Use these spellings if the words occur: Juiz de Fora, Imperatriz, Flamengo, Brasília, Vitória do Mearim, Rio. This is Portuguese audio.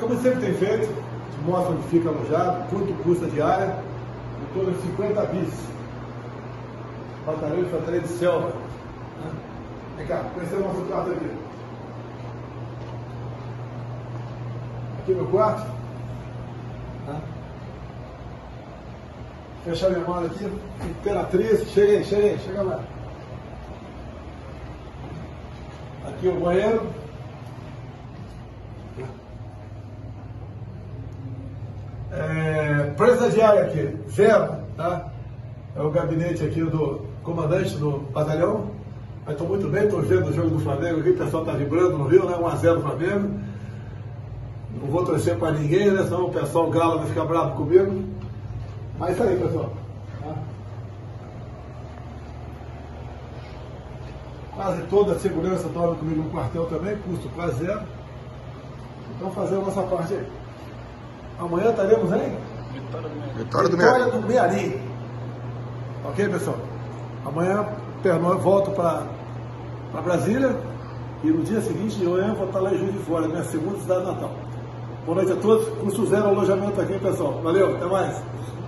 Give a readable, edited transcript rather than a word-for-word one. como sempre tem feito, te mostra onde fica alojado, quanto custa a diária, em torno de 50 bis. Batalha de selva. Vem cá, conhecer o nosso quarto aqui. Aqui é meu quarto. Fechar minha mala aqui. Imperatriz, cheguei, chega lá. Aqui é o banheiro. Preço da diária aqui, zero, tá? É o gabinete aqui do comandante do batalhão. Mas estou muito bem, estou vendo o jogo do Flamengo aqui, o pessoal está vibrando no Rio, né? 1-0 do Flamengo. Não vou torcer para ninguém, né? Senão o pessoal o Galo vai ficar bravo comigo. Mas é isso aí, pessoal. Quase toda a segurança dorme comigo no quartel também, custo quase zero. Então fazer a nossa parte aí. Amanhã estaremos em Vitória do Mearim. Ok, pessoal? Amanhã eu volto para Brasília e no dia seguinte de manhã vou estar lá em Juiz de Fora, minha segunda cidade natal. Boa noite a todos. Custo zero alojamento aqui, pessoal. Valeu, até mais.